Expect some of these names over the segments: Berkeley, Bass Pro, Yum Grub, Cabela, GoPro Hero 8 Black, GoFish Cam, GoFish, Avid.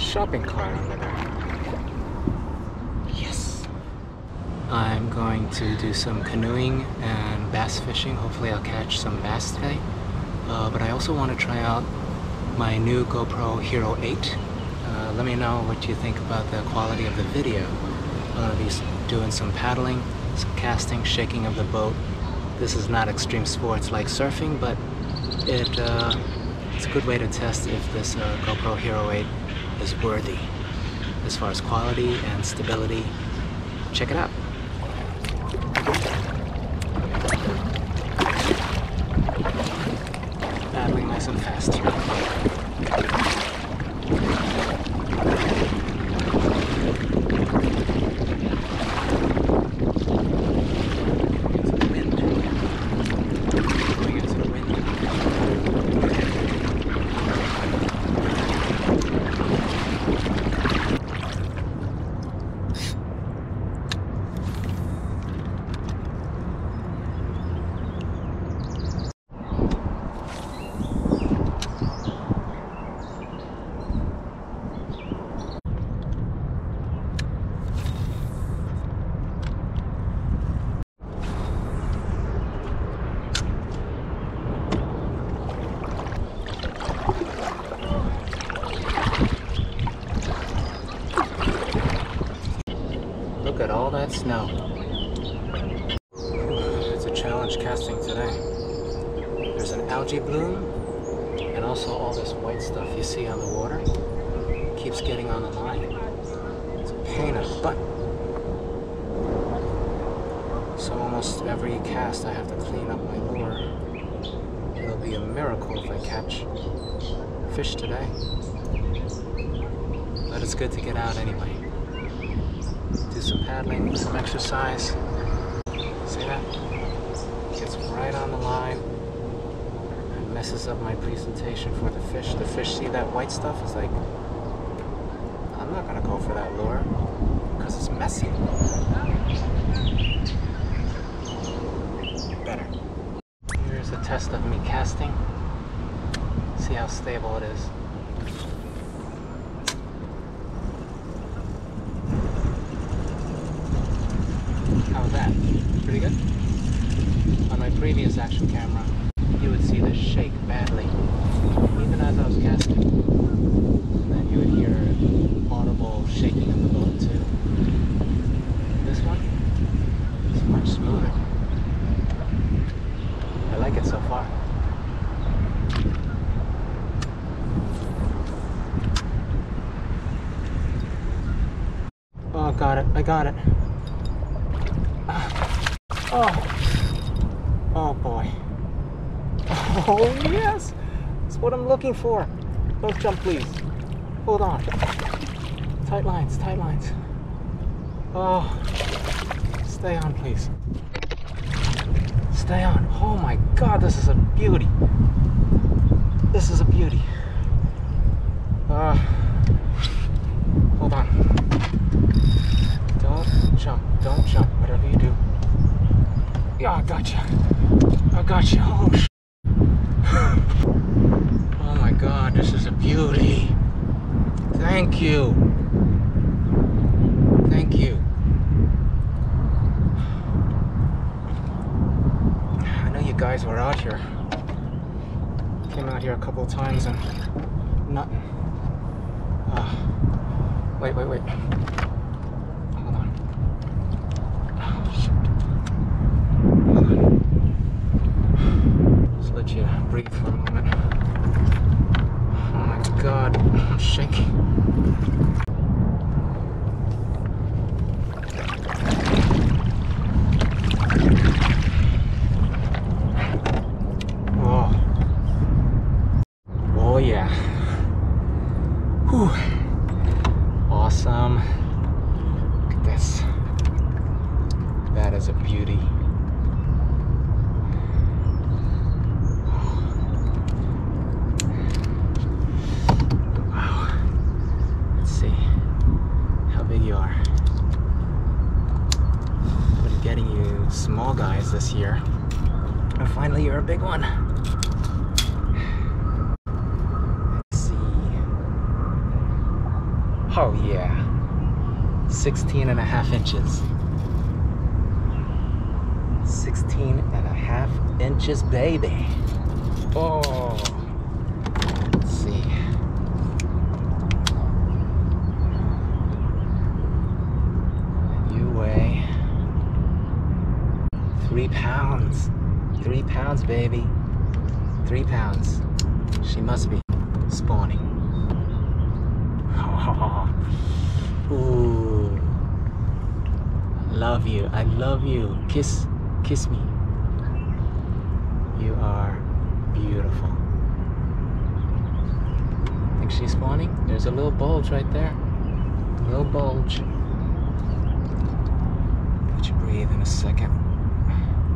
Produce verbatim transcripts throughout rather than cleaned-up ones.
the shopping cart over there. Yes! I'm going to do some canoeing and bass fishing. Hopefully I'll catch some bass today. Uh, but I also want to try out my new GoPro Hero eight. Uh, let me know what you think about the quality of the video. I'm going to be doing some paddling, some casting, shaking of the boat. This is not extreme sports like surfing, but it, uh, it's a good way to test if this uh, GoPro Hero eight is worthy as far as quality and stability. Check it out. Paddling nice and fast here. Look at all that snow. It's a challenge casting today. There's an algae bloom and also all this white stuff you see on the water. It keeps getting on the line. It's a pain in the butt. So almost every cast I have to clean up my lure. It'll be a miracle if I catch fish today. But it's good to get out anyway. Do some paddling, some exercise. See that? Gets right on the line. It messes up my presentation for the fish. The fish see that white stuff? It's like, I'm not gonna go for that lure because it's messy. Better. Here's a test of me casting. See how stable it is. That. Pretty good? On my previous action camera, you would see this shake badly, even as I was casting. And then you would hear audible shaking of the boat too. This one is much smoother. I like it so far. Oh, got it. I got it. Oh, oh boy. Oh yes, that's what I'm looking for. Don't jump please. Hold on. Tight lines, tight lines. Oh, stay on please. Stay on. Oh my God, this is a beauty. This is a beauty. Uh, hold on. Don't jump, don't jump, whatever you do. Yeah, I got you. I got you. Oh, sh oh my God, this is a beauty. Thank you. Thank you. I know you guys were out here. Came out here a couple of times and nothing. Uh, wait, wait, wait. Breathe for a moment. Oh my God, I'm shaking. Oh, oh yeah. Whew. Awesome. Look at this. That is a beauty. Small guys this year, and finally you're a big one. Let's see. Oh yeah, sixteen and a half inches. sixteen and a half inches, baby. Oh, let's see. You weigh three pounds. Three pounds, baby. Three pounds. She must be spawning. Oh. Ooh. Love you. I love you. Kiss. Kiss me. You are beautiful. I think she's spawning. There's a little bulge right there. A little bulge. Let you breathe in a second.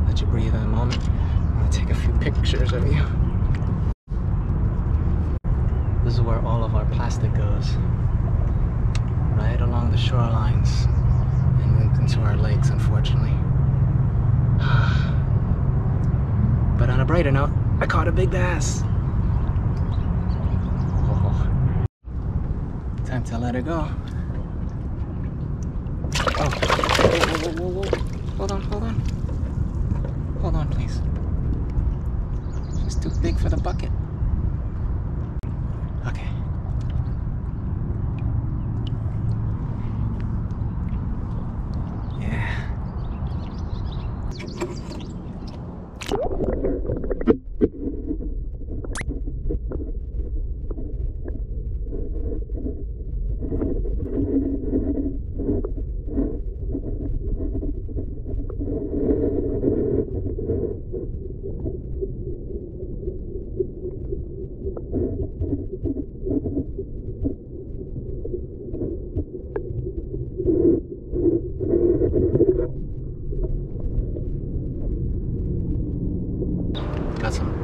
Let you breathe in a moment. I'm gonna take a few pictures of you. This is where all of our plastic goes. Right along the shorelines and into our lakes, unfortunately. But on a brighter note, I caught a big bass. Oh. Time to let her go. Oh, whoa, whoa, whoa, whoa. Hold on, hold on. Hold on, please. She's too big for the bucket. Okay.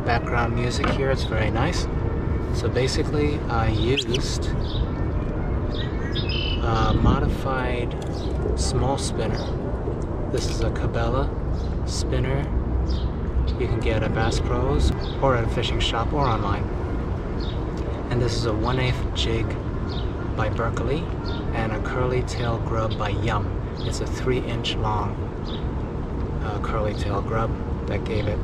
Background music here, it's very nice. So basically I used a modified small spinner. This is a Cabela spinner. You can get at Bass Pro's or at a fishing shop or online. And this is a one eighth jig by Berkeley and a curly tail grub by Yum. It's a three inch long uh, curly tail grub that gave it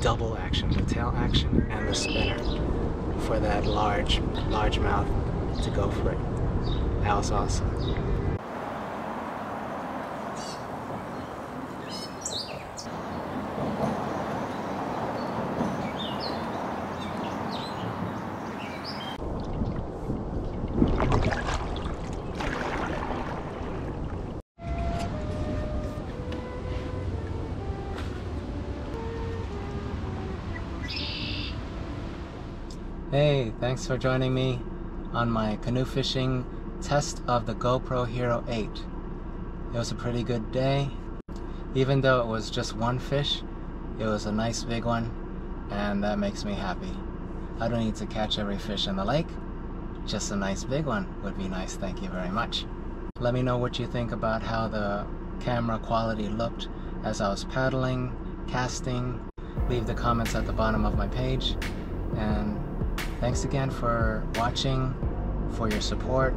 double action, the tail action and the spinner for that large, large mouth to go for it. That was awesome. Hey, thanks for joining me on my canoe fishing test of the GoPro Hero eight. It was a pretty good day. Even though it was just one fish, it was a nice big one, and that makes me happy. I don't need to catch every fish in the lake. Just a nice big one would be nice, thank you very much. Let me know what you think about how the camera quality looked as I was paddling, casting. Leave the comments at the bottom of my page, and thanks again for watching, for your support.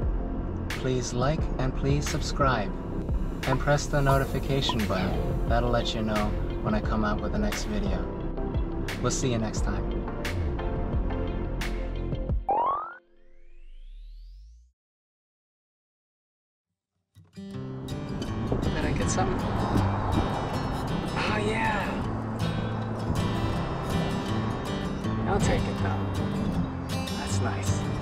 Please like and please subscribe. And press the notification button. That'll let you know when I come out with the next video. We'll see you next time. Did I get something? Oh yeah! I'll take it though. Nice.